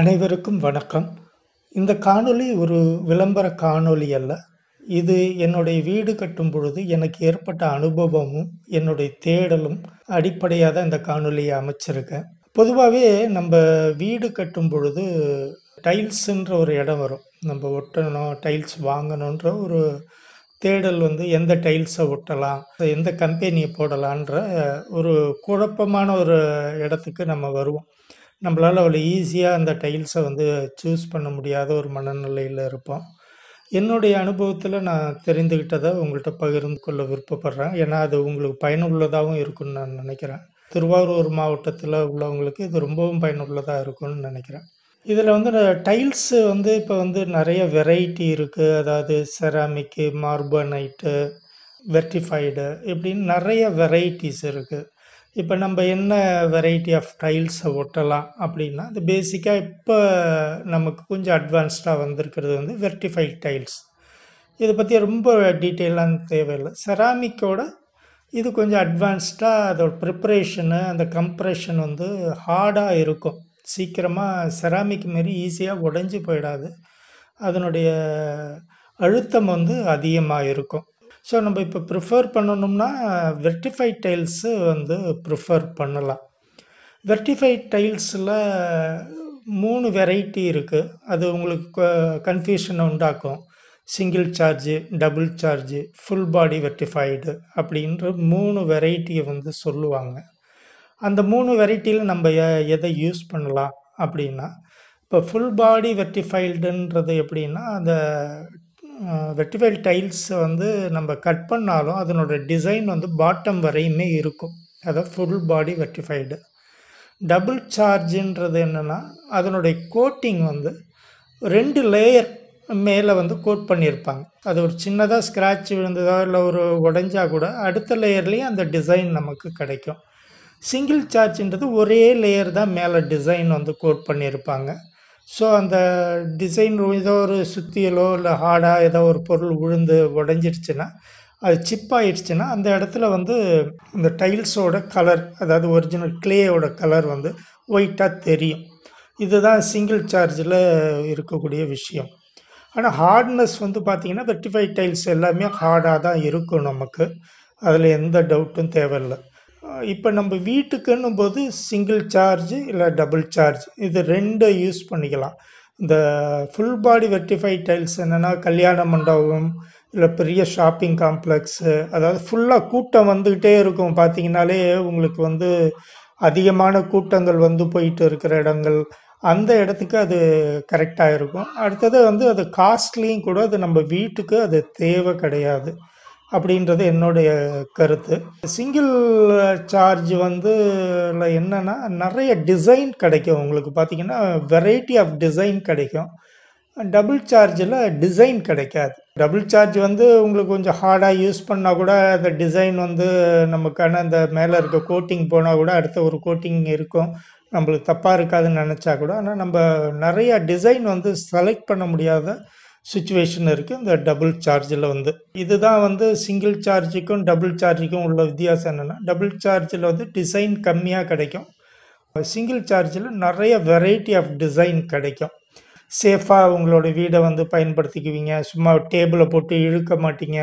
அனைவருக்கும் வணக்கம். இந்த காணொளி ஒரு விளம்பர காணொளி அல்ல. இது என்னுடைய வீடு கட்டும் பொழுது எனக்கு ஏற்பட்ட அனுபவமும் என்னுடைய தேடலும் அடிப்படையாக தான் இந்த காணொலியை அமைச்சிருக்கேன். பொதுவாகவே நம்ம வீடு கட்டும் பொழுது டைல்ஸுன்ற ஒரு இடம் வரும். நம்ம ஒட்டணும், டைல்ஸ் வாங்கணுன்ற ஒரு தேடல் வந்து எந்த டைல்ஸை ஒட்டலாம், எந்த கம்பெனியை போடலான்ற ஒரு குழப்பமான ஒரு இடத்துக்கு நம்ம வருவோம். நம்மளால் அவ்வளோ ஈஸியாக அந்த டைல்ஸை வந்து சூஸ் பண்ண முடியாத ஒரு மனநிலையில் இருப்போம். என்னுடைய அனுபவத்தில் நான் தெரிந்துக்கிட்டதை உங்கள்கிட்ட பகிர்ந்து கொள்ள விருப்பப்படுறேன். ஏன்னா அது உங்களுக்கு பயனுள்ளதாகவும் இருக்கும்னு நான் நினைக்கிறேன். திருவாரூர் மாவட்டத்தில் உள்ளவங்களுக்கு இது ரொம்பவும் பயனுள்ளதாக இருக்கும்னு நினைக்கிறேன். இதில் வந்து டைல்ஸு வந்து இப்போ வந்து நிறைய வெரைட்டி இருக்குது. அதாவது செராமிக்கு, மார்பனைட்டு, வெர்டிஃபைடு இப்படின்னு நிறைய வெரைட்டிஸ் இருக்குது. இப்போ நம்ம என்ன வெரைட்டி ஆஃப் டைல்ஸை ஒட்டலாம் அப்படின்னா, அது பேசிக்காக இப்போ நமக்கு கொஞ்சம் அட்வான்ஸ்டாக வந்திருக்கிறது வந்து வெர்டிஃபைட் டைல்ஸ். இதை பற்றி ரொம்ப டீட்டெயிலாக தேவையில்லை. செராமிக்கோட இது கொஞ்சம் அட்வான்ஸ்டாக அதோட ப்ரிப்பரேஷனு, அந்த கம்ப்ரெஷன் வந்து ஹார்டாக இருக்கும். சீக்கிரமாக செராமிக் மாரி ஈஸியாக உடைஞ்சி போயிடாது. அதனுடைய அழுத்தம் வந்து அதிகமாக இருக்கும். ஸோ நம்ம இப்போ ப்ரிஃபர் பண்ணணும்னா வெர்டிஃபைட் டைல்ஸு வந்து ப்ரிஃபர் பண்ணலாம். வெர்டிஃபைட் டைல்ஸில் 3 வெரைட்டி இருக்குது. அது உங்களுக்கு கன்ஃபியூஷனை உண்டாக்கும். Single charge, double charge, full body vitrified அப்படின்ற 3 வெரைட்டியை வந்து சொல்லுவாங்க. அந்த 3 வெரைட்டியில் நம்ம எதை யூஸ் பண்ணலாம் அப்படின்னா, இப்போ ஃபுல் பாடி வெர்டிஃபைடுன்றது எப்படின்னா, அந்த வெர்டிஃபைட் டைல்ஸை வந்து நம்ம கட் பண்ணாலும் அதனோட டிசைன் வந்து பாட்டம் வரையுமே இருக்கும். அதான் ஃபுல் பாடி வெர்டிஃபைடு. டபுள் சார்ஜுன்றது என்னென்னா, அதனுடைய கோட்டிங் வந்து 2 லேயர் மேலே வந்து கோட் பண்ணியிருப்பாங்க. அது ஒரு சின்னதாக ஸ்க்ராட்ச் விழுந்ததோ இல்லை ஒரு உடைஞ்சால் கூட அடுத்த லேயர்லேயும் அந்த டிசைன் நமக்கு கிடைக்கும். சிங்கிள் சார்ஜுன்றது ஒரே லேயர் தான் மேலே டிசைன் வந்து கோட் பண்ணியிருப்பாங்க. ஸோ அந்த டிசைன் ஏதோ ஒரு சுத்தியலோ இல்லை ஹார்டாக ஏதோ ஒரு பொருள் விழுந்து உடஞ்சிடுச்சுன்னா, அது சிப்பாயிடுச்சுன்னா அந்த இடத்துல வந்து இந்த டைல்ஸோட கலர், அதாவது ஒரிஜினல் கிளேயோட கலர் வந்து ஒயிட்டாக தெரியும். இதுதான் சிங்கிள் சார்ஜில் இருக்கக்கூடிய விஷயம். ஆனால் ஹார்ட்னஸ் வந்து பார்த்திங்கன்னா வெர்டிஃபைட் டைல்ஸ் எல்லாமே ஹார்டாக தான் இருக்கும். நமக்கு அதில் எந்த டவுட்டும் தேவையில்லை. இப்போ நம்ம வீட்டுக்குன்னும் போது சிங்கிள் சார்ஜு இல்லை டபுள் சார்ஜ் இது 2 யூஸ் பண்ணிக்கலாம். இந்த ஃபுல் பாடி வெர்டிஃபைட் டைல்ஸ் என்னென்னா, கல்யாண மண்டபம் இல்லை பெரிய ஷாப்பிங் காம்ப்ளெக்ஸு, அதாவது ஃபுல்லாக கூட்டம் வந்துக்கிட்டே இருக்கும். பார்த்திங்கனாலே உங்களுக்கு வந்து அதிகமான கூட்டங்கள் வந்து போயிட்டு இருக்கிற இடங்கள், அந்த இடத்துக்கு அது கரெக்டாக இருக்கும். அடுத்தது வந்து அது காஸ்ட்லியும் கூட, அது நம்ம வீட்டுக்கு அது தேவை கிடையாது அப்படின்றது என்னுடைய கருத்து. சிங்கிள் சார்ஜ் வந்து என்னென்னா, நிறைய டிசைன் கிடைக்கும் உங்களுக்கு. பார்த்திங்கன்னா வெரைட்டி ஆஃப் டிசைன் கிடைக்கும். டபுள் சார்ஜில் டிசைன் கிடைக்காது. டபுள் சார்ஜ் வந்து உங்களுக்கு கொஞ்சம் ஹார்டாக யூஸ் பண்ணால் கூட அந்த டிசைன் வந்து நமக்கான அந்த மேலே இருக்க கோட்டிங் போனால் கூட அடுத்த ஒரு கோட்டிங் இருக்கும். நம்மளுக்கு தப்பாக இருக்காதுன்னு நினச்சா கூட, ஆனால் நம்ம நிறையா டிசைன் வந்து செலக்ட் பண்ண முடியாத சுச்சுவேஷன் இருக்குது இந்த டபுள் சார்ஜில் வந்து. இதுதான் வந்து சிங்கிள் சார்ஜுக்கும் டபுள் சார்ஜுக்கும் உள்ள வித்தியாசம் என்னென்னா, டபுள் சார்ஜில் வந்து டிசைன் கம்மியாக கிடைக்கும். சிங்கிள் சார்ஜில் நிறைய வெரைட்டி ஆஃப் டிசைன் கிடைக்கும். சேஃபாக உங்களோட வீடை வந்து பயன்படுத்திக்குவீங்க. சும்மா டேபிளை போட்டு இழுக்க மாட்டீங்க,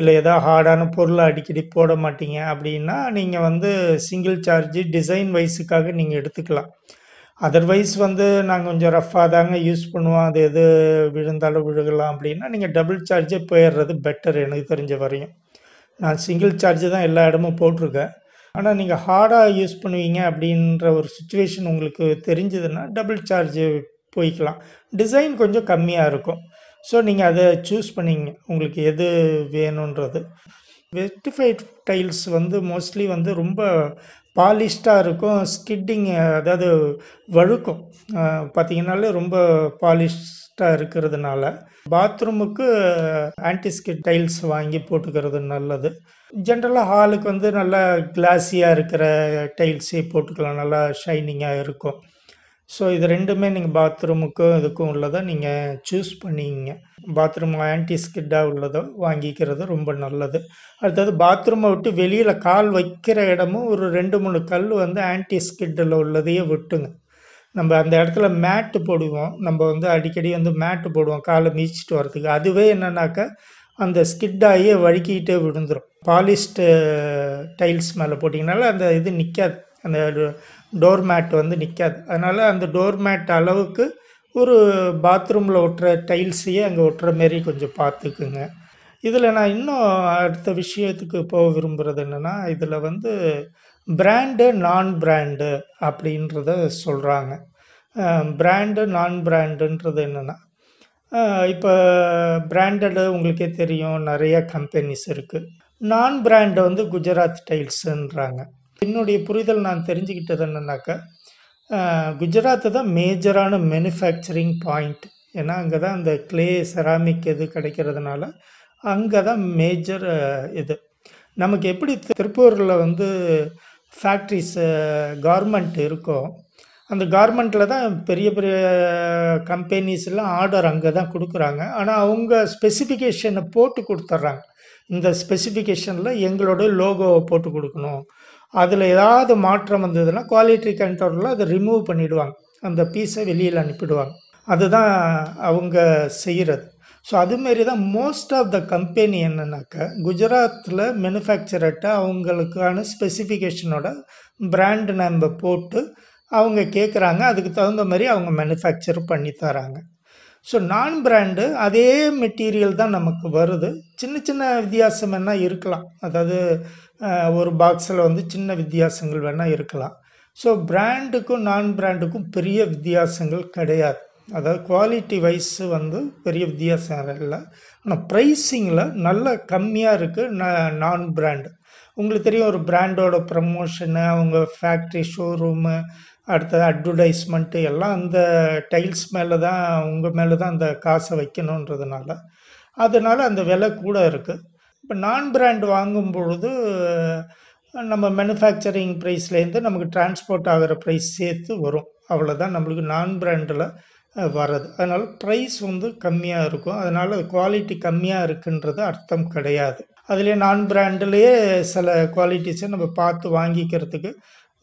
இல்லை எதாவது ஹார்டான பொருளை அடிக்கடி போட மாட்டீங்க. அப்படின்னா நீங்கள் வந்து சிங்கிள் சார்ஜு டிசைன் வைஸுக்காக நீங்கள் எடுத்துக்கலாம். அதர்வைஸ் வந்து நாங்கள் கொஞ்சம் ரஃப்பாக தாங்க யூஸ் பண்ணுவோம், அது எது விழுந்தாலும் விழுகலாம் அப்படின்னா நீங்கள் டபுள் சார்ஜே போயிடுறது பெட்டர். எனக்கு தெரிஞ்ச வரையும் நான் சிங்கிள் சார்ஜ் தான் எல்லா இடமும் போட்டிருக்கேன். ஆனால் நீங்கள் ஹார்டாக யூஸ் பண்ணுவீங்க அப்படின்ற ஒரு சுச்சுவேஷன் உங்களுக்கு தெரிஞ்சதுன்னா டபுள் சார்ஜ் போய்க்கலாம். டிசைன் கொஞ்சம் கம்மியாக இருக்கும். ஸோ நீங்கள் அதை சூஸ் பண்ணிங்க உங்களுக்கு எது வேணுன்றது. வெர்டிஃபைட் டைல்ஸ் வந்து மோஸ்ட்லி வந்து ரொம்ப பாலிஷ்டாக இருக்கும். ஸ்கிட்டிங், அதாவது வழுக்கும். பார்த்திங்கனாலே ரொம்ப பாலிஷ்டாக இருக்கிறதுனால பாத்ரூமுக்கு ஆன்டிஸ்கிட் டைல்ஸ் வாங்கி போட்டுக்கிறது நல்லது. ஜென்ரலாக ஹாலுக்கு வந்து நல்லா கிளாஸியாக இருக்கிற டைல்ஸே போட்டுக்கலாம், நல்லா ஷைனிங்காக இருக்கும். ஸோ இது ரெண்டுமே நீங்கள் பாத்ரூமுக்கும் இதுக்கும் உள்ளதை நீங்கள் சூஸ் பண்ணிங்க. பாத்ரூம் ஆன்டிஸ்கிட்டாக உள்ளதை வாங்கிக்கிறது ரொம்ப நல்லது. அடுத்தது பாத்ரூமை விட்டு வெளியில் கால் வைக்கிற இடமும் ஒரு 2-3 கல் வந்து ஆன்டிஸ்கிட்டில் உள்ளதையே விட்டுங்க. நம்ம அந்த இடத்துல மேட் போடுவோம். நம்ம வந்து அடிக்கடி வந்து மேட் போடுவோம் காலை மீச்சிட்டு வரதுக்கு. அதுவே என்னன்னாக்கா அந்த ஸ்கிட்டாகி வழுக்கிக்கிட்டே விழுந்துடும். பாலிஷ்டு டைல்ஸ் மேலே போட்டிங்கனால அந்த இது நிற்காது, அந்த டோர் மேட் வந்து நிற்காது. அதனால் அந்த டோர் மேட் அளவுக்கு ஒரு பாத்ரூமில் ஒட்டுற டைல்ஸையே அங்கே ஒட்டுற மாரி கொஞ்சம் பார்த்துக்குங்க. இதில் நான் இன்னும் அடுத்த விஷயத்துக்கு போக விரும்புகிறது என்னென்னா, இதில் வந்து பிராண்டு நான் பிராண்டு அப்படின்றத சொல்கிறாங்க. பிராண்டு நான் பிராண்டுன்றது என்னென்னா, இப்போ பிராண்டடு உங்களுக்கே தெரியும், நிறையா கம்பெனிஸ் இருக்குது. நான் பிராண்டை வந்து குஜராத் டைல்ஸுன்றாங்க. என்னுடைய புரிதல் நான் தெரிஞ்சுக்கிட்டது என்னென்னாக்கா, குஜராத்து தான் மேஜரான மேனுஃபேக்சரிங் பாயிண்ட். ஏன்னா அங்கே தான் அந்த கிளே செராமிக் இது கிடைக்கிறதுனால அங்கே தான் மேஜர் இது. நமக்கு எப்படி திருப்பூரில் வந்து ஃபேக்ட்ரிஸு கார்மெண்ட் இருக்கோ, அந்த கார்மெண்ட்டில் தான் பெரிய பெரிய கம்பெனிஸ்லாம் ஆர்டர் அங்கே தான் கொடுக்குறாங்க. ஆனால் அவங்க ஸ்பெசிஃபிகேஷனை போட்டு கொடுத்துட்றாங்க. இந்த ஸ்பெசிஃபிகேஷனில் எங்களோட லோகோவை போட்டு கொடுக்கணும், அதில் ஏதாவது மாற்றம் வந்ததுன்னா குவாலிட்டி கண்ட்ரோலில் அதை ரிமூவ் பண்ணிவிடுவாங்க, அந்த பீஸை வெளியில் அனுப்பிடுவாங்க. அதுதான் அவங்க செய்கிறது. ஸோ அதுமாரி தான் மோஸ்ட் ஆஃப் த கம்பெனி என்னென்னாக்கா குஜராத்தில் மேனுஃபேக்சர்ட்ட அவங்களுக்கான ஸ்பெசிஃபிகேஷனோட பிராண்ட் நம்ம போட்டு அவங்க கேட்குறாங்க, அதுக்கு தகுந்த மாதிரி அவங்க மேனுஃபேக்சர் பண்ணி தராங்க. ஸோ நான் பிராண்டு அதே மெட்டீரியல் தான் நமக்கு வருது. சின்ன சின்ன வித்தியாசம் வேணால் இருக்கலாம், அதாவது ஒரு பாக்ஸில் வந்து சின்ன வித்தியாசங்கள் வேணால் இருக்கலாம். ஸோ பிராண்டுக்கும் நான் பிராண்டுக்கும் பெரிய வித்தியாசங்கள் கிடையாது, அதாவது குவாலிட்டி வைஸு வந்து பெரிய வித்தியாசம் இல்லை. ஆனால் ப்ரைஸிங்கில் நல்லா கம்மியாக இருக்குது நான் பிராண்டு. உங்களுக்கு தெரியும், ஒரு பிராண்டோட ப்ரமோஷனு, அவங்க ஃபேக்ட்ரி ஷோரூமு, அடுத்தது அட்வர்டைஸ்மெண்ட்டு எல்லாம் அந்த டைல்ஸ் மேலே தான், உங்கள் மேலே தான் அந்த காசை வைக்கணுன்றதுனால அதனால் அந்த விலை கூட இருக்குது. இப்போ நான் பிராண்ட் வாங்கும் பொழுது நம்ம மேனுஃபேக்சரிங் ப்ரைஸ்லேருந்து நமக்கு டிரான்ஸ்போர்ட் ஆகிற ப்ரைஸ் சேர்த்து வரும், அவ்வளோதான் நம்மளுக்கு நான் பிராண்டில் வர்றது. அதனால் ப்ரைஸ் வந்து கம்மியாக இருக்கும், அதனால் குவாலிட்டி கம்மியாக இருக்குன்றது அர்த்தம் கிடையாது. அதுலேயே நான் பிராண்ட்லேயே சில குவாலிட்டிஸை நம்ம பார்த்து வாங்கிக்கிறதுக்கு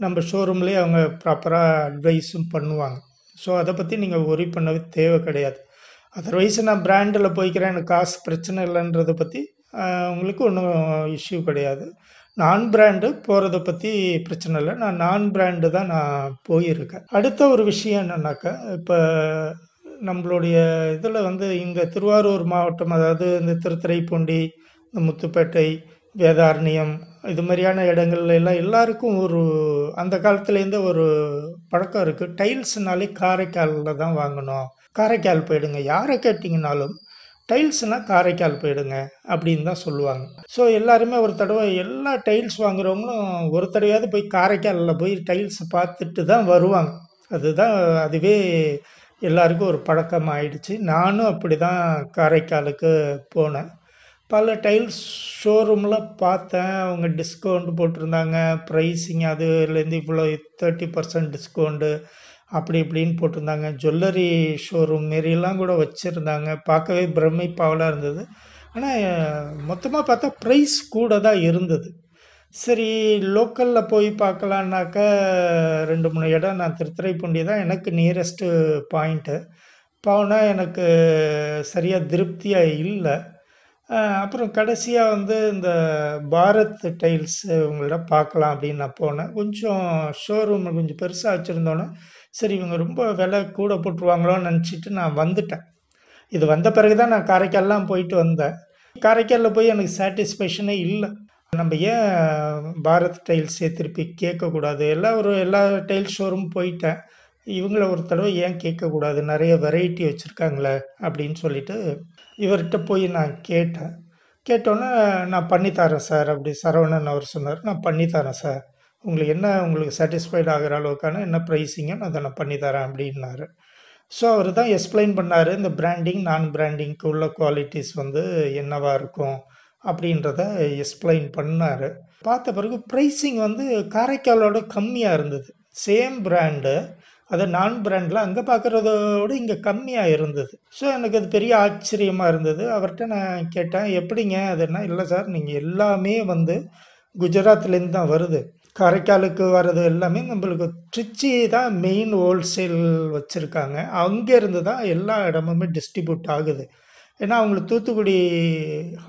நம்ம ஷோரூம்லேயே அவங்க ப்ராப்பராக அட்வைஸும் பண்ணுவாங்க. ஸோ அதை பற்றி நீங்கள் ஒரி பண்ணவே தேவை கிடையாது. அதர்வைஸ் நான் பிராண்டில் போய்க்கிறேன், எனக்கு காசு பிரச்சனை இல்லைன்றதை பற்றி உங்களுக்கு ஒன்றும் இஷ்யூ கிடையாது. நான் பிராண்டு போகிறத பற்றி பிரச்சனை இல்லை, நான் நான் பிராண்டு தான் நான் போயிருக்கேன். அடுத்த ஒரு விஷயம் என்னன்னாக்கா, இப்போ நம்மளுடைய இதில் வந்து இந்த திருவாரூர் மாவட்டம், அதாவது இந்த திருத்துறைப்பூண்டி, இந்த முத்துப்பேட்டை, வேதாரண்யம், இது மாதிரியான இடங்கள்ல எல்லாம் எல்லாருக்கும் ஒரு அந்த காலத்துலேருந்தே ஒரு பழக்கம் இருக்குது, டைல்ஸ்னாலே காரைக்காலில் தான் வாங்கணும், காரைக்கால் போயிடுங்க, யாரை கேட்டிங்கனாலும் டைல்ஸ்னால் காரைக்கால் போயிடுங்க அப்படின்னு தான் சொல்லுவாங்க. ஸோ எல்லாருமே ஒரு தடவை எல்லா டைல்ஸ் வாங்குகிறவங்களும் ஒரு தடவையாவது போய் காரைக்காலில் போய் டைல்ஸை பார்த்துட்டு தான் வருவாங்க. அதுதான் அதுவே எல்லாருக்கும் ஒரு பழக்கம் ஆயிடுச்சு. நானும் அப்படி தான் காரைக்காலுக்கு போனேன். பல டைல்ஸ் ஷோரூமில் பார்த்தேன், அவங்க டிஸ்கவுண்ட் போட்டிருந்தாங்க, ப்ரைஸிங் அதுலேருந்து இவ்வளோ 30% டிஸ்கவுண்டு அப்படி இப்படின்னு போட்டிருந்தாங்க. ஜுவல்லரி ஷோரூம் மாரியெல்லாம் கூட வச்சுருந்தாங்க. பார்க்கவே பிரமிப்பாவலாக இருந்தது. ஆனால் மொத்தமாக பார்த்தா ப்ரைஸ் கூட தான் இருந்தது. சரி, லோக்கலில் போய் பார்க்கலான்னாக்கா 2-3 இடம், நான் திருத்துறைப்பூண்டி தான் எனக்கு நியரஸ்ட்டு பாயிண்ட்டு, போனால் எனக்கு சரியாக திருப்தியாக இல்லை. அப்புறம் கடைசியாக வந்து இந்த பாரத் டைல்ஸ் இவங்கள்ட்ட பார்க்கலாம் அப்படின்னு நான் போனேன். கொஞ்சம் ஷோரூம் கொஞ்சம் பெருசாக வச்சுருந்தோன்னே சரி இவங்க ரொம்ப விலை கூட போட்டுருவாங்களோன்னு நினச்சிட்டு நான் வந்துட்டேன். இது வந்த பிறகு தான் நான் காரைக்கால்லாம் போயிட்டு வந்தேன். காரைக்காலில் போய் எனக்கு சாட்டிஸ்ஃபேக்ஷனே இல்லை. நம்ம ஏன் பாரத் டைல்ஸே திருப்பி கேட்கக்கூடாது, எல்லா டைல்ஸ் ஷோரூம் போயிட்டேன், இவங்கள ஒரு தடவை ஏன் கேட்கக்கூடாது, நிறைய வெரைட்டி வச்சுருக்காங்களே அப்படின்னு சொல்லிட்டு இவர்கிட்ட போய் நான் கேட்டேன். கேட்டோன்னே நான் பண்ணித்தரேன் சார் அப்படி சரவணன் அவர் சொன்னார். நான் பண்ணித்தரேன் சார், உங்களுக்கு என்ன உங்களுக்கு சாட்டிஸ்ஃபைடு ஆகிற அளவுக்கான என்ன ப்ரைஸிங்கோ நான் அதை நான் பண்ணித்தரேன் அப்படின்னாரு. ஸோ அவர் தான் எக்ஸ்பிளைன் பண்ணார், இந்த பிராண்டிங் நான் பிராண்டிங்க்கு உள்ள குவாலிட்டிஸ் வந்து என்னவாக இருக்கும் அப்படின்றத எக்ஸ்பிளைன் பண்ணார். பார்த்த பிறகு ப்ரைஸிங் வந்து காரைக்காலோட கம்மியாக இருந்தது. சேம் பிராண்டு, அதை நான் பிராண்டில் அங்கே பார்க்குறதோடு இங்கே கம்மியாக இருந்தது. ஸோ எனக்கு அது பெரிய ஆச்சரியமாக இருந்தது. அவர்கிட்ட நான் கேட்டேன் எப்படிங்க அதுன்னா, இல்லை சார் நீங்கள் எல்லாமே வந்து குஜராத்லேருந்து தான் வருது, கரைக்காலுக்கு வர்றது எல்லாமே நம்மளுக்கு திருச்சி தான் மெயின் ஹோல்சேல் வச்சுருக்காங்க. அங்கேருந்து தான் எல்லா இடமுமே டிஸ்ட்ரிபியூட் ஆகுது. ஏன்னா அவங்களுக்கு தூத்துக்குடி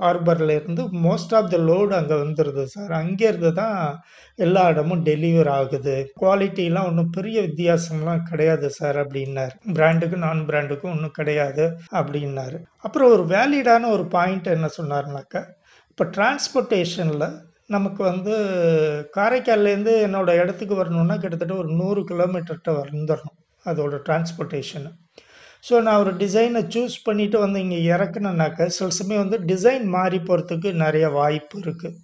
ஹார்பரில் இருந்து மோஸ்ட் ஆஃப் த லோடு அங்கே வந்துடுது சார். அங்கேருந்து தான் எல்லா இடமும் டெலிவர் ஆகுது. குவாலிட்டிலாம் ஒன்றும் பெரிய வித்தியாசம்லாம் கிடையாது சார் அப்படின்னார். பிராண்டுக்கும் நான் பிராண்டுக்கும் ஒன்றும் கிடையாது அப்படின்னாரு. அப்புறம் ஒரு வேலிடான ஒரு பாயிண்ட் என்ன சொன்னார்னாக்கா, இப்போ டிரான்ஸ்போர்ட்டேஷனில் நமக்கு காரைக்கால்லேருந்து என்னோடய இடத்துக்கு வரணுன்னா கிட்டத்தட்ட ஒரு 100 கிலோமீட்டர்கிட்ட வந்துடணும் அதோட டிரான்ஸ்போர்ட்டேஷனு. ஸோ நான் ஒரு டிசைனை சூஸ் பண்ணிவிட்டு இங்கே இறக்குனேன்னாக்க சில சமயம் டிசைன் மாறி போகிறதுக்கு நிறைய வாய்ப்பு இருக்குது.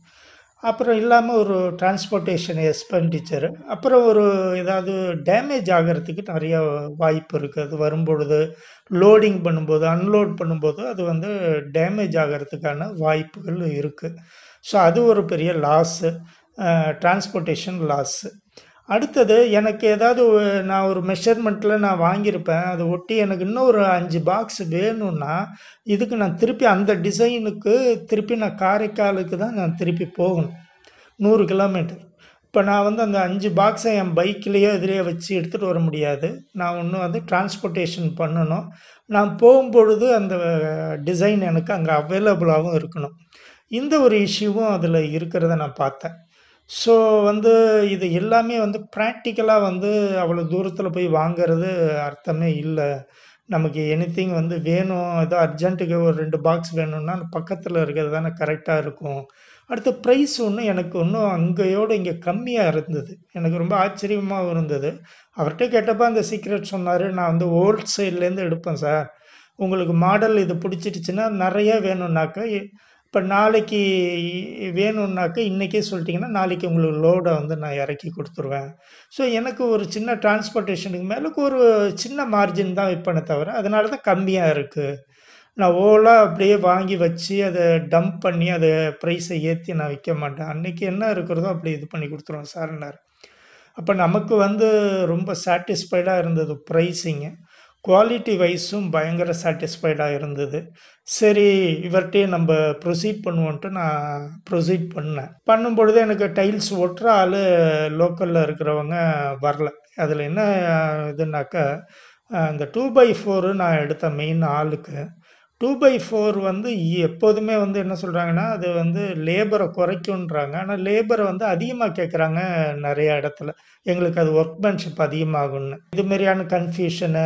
அப்புறம் இல்லாமல் ஒரு டிரான்ஸ்போர்ட்டேஷன் எக்ஸ்பெண்டிச்சரு, அப்புறம் ஒரு ஏதாவது டேமேஜ் ஆகிறதுக்கு நிறைய வாய்ப்பு இருக்குது. அது வரும்பொழுது லோடிங் பண்ணும்போது அன்லோட் பண்ணும்போது அது டேமேஜ் ஆகிறதுக்கான வாய்ப்புகள் இருக்குது. ஸோ அது ஒரு பெரிய லாஸு, டிரான்ஸ்போர்ட்டேஷன் லாஸு. அடுத்தது எனக்கு ஏதாவது நான் ஒரு மெஷர்மெண்ட்டில் நான் வாங்கியிருப்பேன், அதை ஒட்டி எனக்கு இன்னும் ஒரு 5 பாக்ஸ் வேணும்னா இதுக்கு நான் திருப்பி அந்த டிசைனுக்கு திருப்பி நான் காரைக்காலுக்கு தான் நான் திருப்பி போகணும் 100 கிலோமீட்டர். இப்போ நான் அந்த 5 பாக்ஸை என் பைக்கிலேயோ இதிலேயே வச்சு எடுத்துகிட்டு வர முடியாது. நான் ஒன்று டிரான்ஸ்போர்ட்டேஷன் பண்ணணும். நான் போகும்பொழுது அந்த டிசைன் எனக்கு அங்கே அவைலபிளாகவும் இருக்கணும். இந்த ஒரு இஷ்யூவும் அதில் இருக்கிறத நான் பார்த்தேன். ஸோ இது எல்லாமே ப்ராக்டிக்கலாக அவ்வளோ தூரத்தில் போய் வாங்கிறது அர்த்தமே இல்லை. நமக்கு எனிதிங் வேணும், ஏதோ அர்ஜென்ட்டுக்கு ஒரு 2 பாக்ஸ் வேணும்னா பக்கத்தில் இருக்கிறது தானே கரெக்டாக இருக்கும். அடுத்து ப்ரைஸ் எனக்கு அங்கேயோடு இங்கே கம்மியாக இருந்தது. எனக்கு ரொம்ப ஆச்சரியமாக இருந்தது. அவர்கிட்ட கேட்டப்போ அந்த சீக்ரெட் சொன்னார், நான் ஹோல்சேல்லேருந்து எடுப்பேன் சார், உங்களுக்கு மாடல் இது பிடிச்சிடுச்சுன்னா நிறைய வேணும்னாக்கா இப்போ நாளைக்கு வேணும்னாக்க இன்றைக்கே சொல்லிட்டிங்கன்னா நாளைக்கு உங்களுக்கு லோடை நான் இறக்கி கொடுத்துருவேன். ஸோ எனக்கு ஒரு சின்ன டிரான்ஸ்போர்ட்டேஷனுக்கு மேலே ஒரு சின்ன மார்ஜின் தான் விற்பனை தவிர, அதனால தான் கம்மியாக இருக்குது. நான் ஓலாக அப்படியே வாங்கி வச்சு அதை டம்ப் பண்ணி அதை ப்ரைஸை ஏற்றி நான் விற்க மாட்டேன். அன்றைக்கி என்ன இருக்கிறதோ அப்படி இது பண்ணி கொடுத்துருவேன் சார்னார். அப்போ நமக்கு ரொம்ப சாட்டிஸ்ஃபைடாக இருந்தது ப்ரைஸிங்கு. குவாலிட்டி வைஸும் பயங்கர சாட்டிஸ்ஃபைடாக இருந்தது. சரி இவர்கிட்டே நம்ம ப்ரொசீட் பண்ணுவோன்ட்டு நான் ப்ரொசீட் பண்ணேன். பண்ணும்பொழுது எனக்கு டைல்ஸ் ஒட்டுற ஆள் லோக்கலில் இருக்கிறவங்க வரல. அதில் என்ன இதுனாக்கா, அந்த 2x4 நான் எடுத்த மெயின் ஆளுக்கு 2x4 எப்போதுமே என்ன சொல்கிறாங்கன்னா அது லேபரை குறைக்குன்றாங்க. ஆனால் லேபரை அதிகமாக கேட்குறாங்க நிறையா இடத்துல. எங்களுக்கு அது ஒர்க்மேன்ஷிப் அதிகமாகும்னு இதுமாரியான கன்ஃபியூஷனு.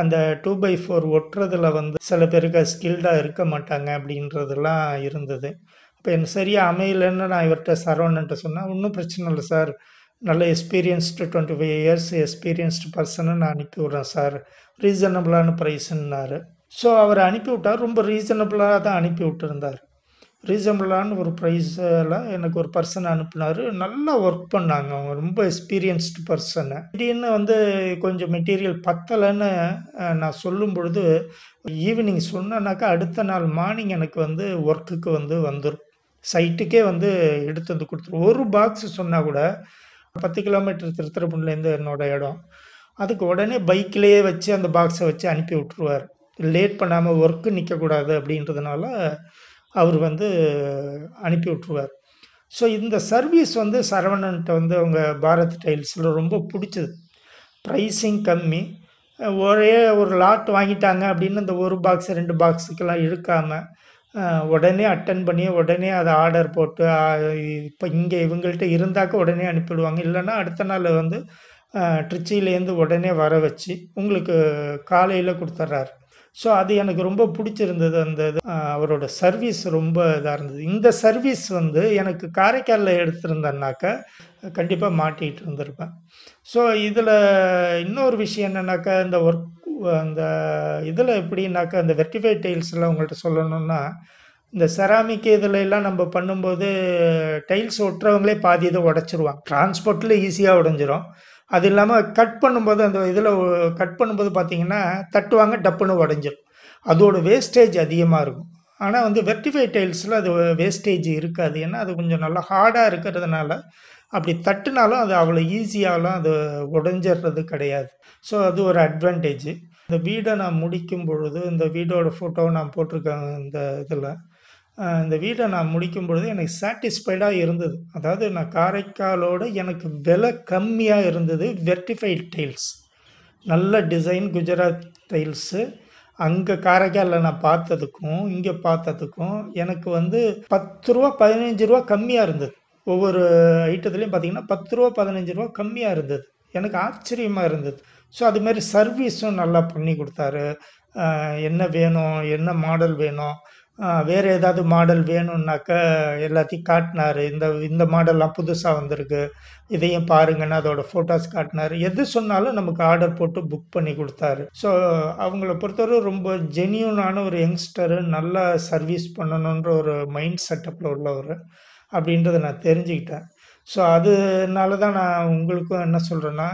அந்த 2x4 ஒட்டுறதுல சில பேருக்கு ஸ்கில்டாக இருக்க மாட்டாங்க அப்படின்றதுலாம் இருந்தது. அப்போ எனக்கு சரியாக அமையலன்னு நான் இவர்கிட்ட சரவணன்ட்ட சொன்னேன். ஒன்றும் பிரச்சனை இல்லை சார், நல்ல எக்ஸ்பீரியன்ஸ்டு 25 இயர்ஸ் எக்ஸ்பீரியன்ஸ்டு பர்சனை நான் அனுப்பி விட்றேன் சார், ரீசனபிளான ப்ரைஸுன்னாரு. ஸோ அவர் அனுப்பிவிட்டார். ரொம்ப ரீசனபிளாக தான் அனுப்பி விட்டுருந்தார். ரீசனபிளான ஒரு ப்ரைஸில் எனக்கு ஒரு பர்சன் அனுப்புனார். நல்லா ஒர்க் பண்ணாங்க அவங்க, ரொம்ப எக்ஸ்பீரியன்ஸ்டு பர்சனை. திடீர்னு கொஞ்சம் மெட்டீரியல் பத்தலைன்னு நான் சொல்லும் பொழுது ஈவினிங் சொன்னேன்னாக்கா அடுத்த நாள் மார்னிங் எனக்கு ஒர்க்குக்கு வந்துடும், சைட்டுக்கே எடுத்து கொடுத்துரும். ஒரு பாக்ஸ் சொன்னால் கூட 10 கிலோமீட்டர் திருத்துறைப்பூண்டிலேருந்து என்னோடய இடம், அதுக்கு உடனே பைக்கிலேயே வச்சு அந்த பாக்ஸை வச்சு அனுப்பி விட்டுருவார். லேட் பண்ணாமல் ஒர்க்கு நிற்கக்கூடாது அப்படின்றதுனால அவர் அனுப்பி விட்ருவார். ஸோ இந்த சர்வீஸ் சரவணன்ட்ட அவங்க பாரத் டைல்ஸில் ரொம்ப பிடிச்சது. ப்ரைஸிங் கம்மி, ஒரே ஒரு லாட் வாங்கிட்டாங்க அப்படின்னு அந்த 1 பாக்ஸ் 2 பாக்ஸுக்கெல்லாம் இழுக்காமல் உடனே அட்டன் பண்ணி உடனே அதை ஆர்டர் போட்டு இப்போ இங்கே இவங்கள்ட்ட இருந்தாக்க உடனே அனுப்பிடுவாங்க. இல்லைன்னா அடுத்த நாள் திருச்சியிலேருந்து உடனே வர வச்சு உங்களுக்கு காலையில் கொடுத்துட்றாரு. ஸோ அது எனக்கு ரொம்ப பிடிச்சிருந்தது. அந்த அவரோட சர்வீஸ் ரொம்ப இதாக இருந்தது. இந்த சர்வீஸ் எனக்கு காரைக்காலில் எடுத்திருந்தேன்னாக்கா கண்டிப்பாக மாட்டிகிட்டு இருந்திருப்பேன். ஸோ இதில் இன்னொரு விஷயம் என்னென்னாக்கா, இந்த ஒர்க் அந்த இதில் எப்படின்னாக்கா அந்த வெர்டிஃபைட் டைல்ஸ்லாம் உங்கள்கிட்ட சொல்லணுன்னா, இந்த செராமிக் இதில் எல்லாம் நம்ம பண்ணும்போது டைல்ஸ் ஒட்டுறவங்களே பாதி இதை உடச்சிருவாங்க. டிரான்ஸ்போர்ட்டில் ஈஸியாக உடஞ்சிரும். அது இல்லாமல் கட் பண்ணும்போது அந்த இதில் கட் பண்ணும்போது பார்த்திங்கன்னா தட்டுவாங்க, டப்புன்னு உடஞ்சிடும். அதோடய வேஸ்டேஜ் அதிகமாக இருக்கும். ஆனால் வெர்டிஃபைட் டைல்ஸில் அது வேஸ்டேஜ் இருக்காது. ஏன்னா அது கொஞ்சம் நல்லா ஹார்டாக இருக்கிறதுனால அப்படி தட்டுனாலும் அது அவ்வளோ ஈஸியாகலாம் அது உடஞ்சிடுறது கிடையாது. ஸோ அது ஒரு அட்வான்டேஜ். இந்த வீடை நான் முடிக்கும் பொழுது இந்த வீடோட ஃபோட்டோவை நான் போட்டிருக்கேன் இந்த இதில். இந்த வீட்டை நான் முடிக்கும் பொழுது எனக்கு சாட்டிஸ்ஃபைடாக இருந்தது. அதாவது நான் காரைக்காலோடு எனக்கு விலை கம்மியாக இருந்தது. வெர்டிஃபைட் டைல்ஸ் நல்ல டிசைன் குஜராத் டைல்ஸு. அங்கே காரைக்காலில் நான் பார்த்ததுக்கும் இங்கே பார்த்ததுக்கும் எனக்கு வந்து 10 ரூபா 15 ரூபா கம்மியாக இருந்தது. ஒவ்வொரு ஐட்டத்துலேயும் பார்த்திங்கன்னா 10 ரூபா 15 ரூபா கம்மியாக இருந்தது. எனக்கு ஆச்சரியமாக இருந்தது. ஸோ அதுமாதிரி சர்வீஸும் நல்லா பண்ணி கொடுத்தாரு. என்ன வேணும், என்ன மாடல் வேணும், வேறு ஏதாவது மாடல் வேணும்னாக்க எல்லாத்தையும் காட்டினார். இந்த மாடல்லாம் புதுசாக வந்திருக்கு, இதையும் பாருங்கன்னு அதோட ஃபோட்டோஸ் காட்டினார். எது சொன்னாலும் நமக்கு ஆர்டர் போட்டு புக் பண்ணி கொடுத்தாரு. ஸோ அவங்கள பொறுத்தவரை ரொம்ப ஜெனியூனான ஒரு யங்ஸ்டரு, நல்லா சர்வீஸ் பண்ணணுன்ற ஒரு மைண்ட் செட்டப்பில் உள்ளவர் அப்படின்றத நான் தெரிஞ்சுக்கிட்டேன். ஸோ அதனால தான் நான் உங்களுக்கும் என்ன சொல்கிறேன்னா,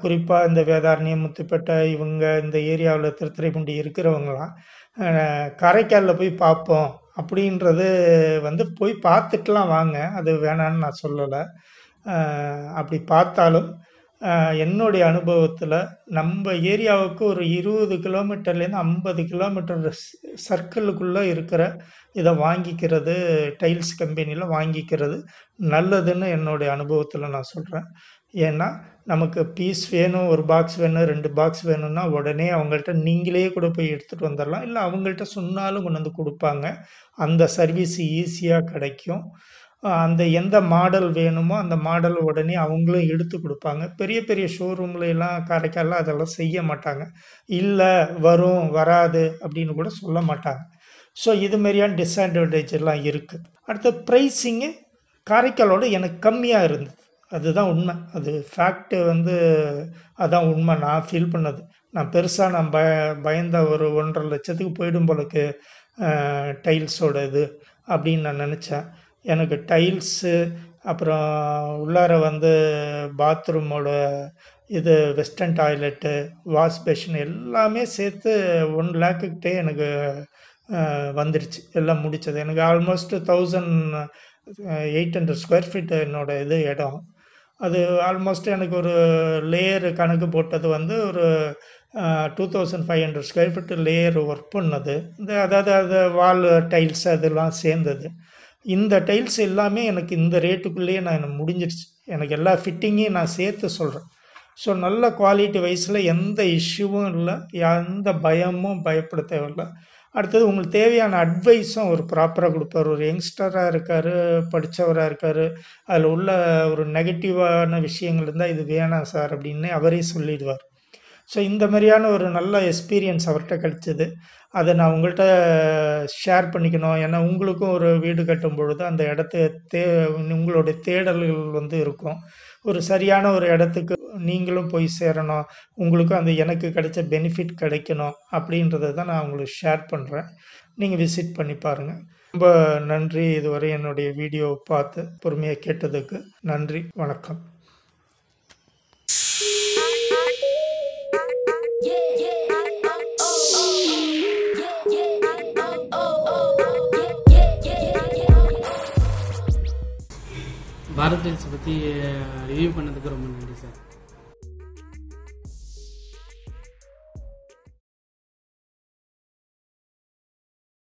குறிப்பாக இந்த வேதாரண்யம், முத்துப்பேட்டை, இவங்க இந்த ஏரியாவில் திருத்துறைப்பூண்டி இருக்கிறவங்களாம் காரைக்காலில் போய் பார்ப்போம் அப்படின்றது வந்து போய் பார்த்துட்டுலாம் வாங்க, அது வேணான்னு நான் சொல்லலை. அப்படி பார்த்தாலும் என்னுடைய அனுபவத்தில் நம்ம ஏரியாவுக்கு ஒரு 20 கிலோமீட்டர்லேருந்து 50 கிலோமீட்டர் சர்க்கிளுக்குள்ளே இருக்கிற இதை வாங்கிக்கிறது, டைல்ஸ் கம்பெனியில் வாங்கிக்கிறது நல்லதுன்னு என்னுடைய அனுபவத்தில் நான் சொல்கிறேன். ஏன்னா நமக்கு பீஸ் வேணும், ஒரு பாக்ஸ் வேணும், 2 பாக்ஸ் வேணும்னா உடனே அவங்கள்ட்ட நீங்களே கூட போய் எடுத்துகிட்டு வந்துடலாம். இல்லை அவங்கள்ட்ட சொன்னாலும் கொண்டு வந்து கொடுப்பாங்க. அந்த சர்வீஸ் ஈஸியாக கிடைக்கும். அந்த எந்த மாடல் வேணுமோ அந்த மாடல் உடனே அவங்களும் எடுத்து கொடுப்பாங்க. பெரிய பெரிய ஷோரூம்லாம் காரைக்காலில் அதெல்லாம் செய்ய மாட்டாங்க. இல்லை வரும் வராது அப்படின்னு கூட சொல்ல மாட்டாங்க. ஸோ இதுமாரியான டிஸ்அட்வான்டேஜ் எல்லாம் இருக்குது. அடுத்த ப்ரைஸிங்கு காரைக்காலோடு எனக்கு கம்மியாக இருந்தது. அதுதான் உண்மை, அது ஃபேக்ட். வந்து அதான் உண்மை நான் ஃபீல் பண்ணது. நான் பெருசாக நான் பயந்த ஒரு 1.5 லட்சத்துக்கு போய்டும் போலக்கு டைல்ஸோட இது அப்படின்னு நான் நினச்சேன். எனக்கு டைல்ஸு, அப்புறம் உள்ளார வந்து பாத்ரூமோட இது, வெஸ்டர்ன் டாய்லெட்டு, வாஷ் பேஷன் எல்லாமே சேர்த்து 1 லேக்குக்கிட்டே எனக்கு வந்துடுச்சு. எல்லாம் முடித்தது எனக்கு ஆல்மோஸ்ட் 1800 ஸ்கொயர் ஃபீட்டு என்னோடய இது இடம். அது ஆல்மோஸ்ட் எனக்கு ஒரு லேயர் கணக்கு போட்டது வந்து ஒரு 2500 ஸ்கொயர் ஃபீட்டு லேயர் ஒர்க் பண்ணது. இந்த அதாவது அது வால் டைல்ஸ் அதெல்லாம் சேர்ந்தது. இந்த டைல்ஸ் எல்லாமே எனக்கு இந்த ரேட்டுக்குள்ளேயே நான் முடிஞ்சிடுச்சு. எனக்கு எல்லா ஃபிட்டிங்கையும் நான் சேர்த்து சொல்கிறேன். ஸோ நல்ல குவாலிட்டி வைஸில் எந்த இஷ்யூவும் இல்லை, எந்த பயமும் பயப்பட தேவையில்லை. அடுத்தது உங்களுக்கு தேவையான அட்வைஸும் ஒரு ப்ராப்பராக கொடுப்பார். ஒரு யங்ஸ்டராக இருக்கார், படித்தவராக இருக்கார். அதில் உள்ள ஒரு நெகட்டிவான விஷயங்கள் இருந்தால் இது வேணாம் சார் அப்படின்னு அவரே சொல்லிடுவார். ஸோ இந்த மாதிரியான ஒரு நல்ல எக்ஸ்பீரியன்ஸ் அவர்கிட்ட கிடைச்சிது. அதை நான் உங்கள்கிட்ட ஷேர் பண்ணிக்கணும். ஏன்னா உங்களுக்கும் ஒரு வீடு கட்டும் பொழுது அந்த இடத்த உங்களுடைய தேடல்கள் வந்து இருக்கும். ஒரு சரியான ஒரு இடத்துக்கு நீங்களும் போய் சேரணும், உங்களுக்கும் அந்த எனக்கு கிடைச்ச பெனிஃபிட் கிடைக்கணும் அப்படின்றத தான் நான் உங்களுக்கு ஷேர் பண்ணுறேன். நீங்கள் விசிட் பண்ணி பாருங்கள். ரொம்ப நன்றி. இதுவரை என்னுடைய வீடியோவை பார்த்து பொறுமையாக கேட்டதுக்கு நன்றி. வணக்கம். பாரத் டைல்ஸ் பற்றி ரிவ்யூ பண்ணதுக்கு ரொம்ப நன்றி சார்.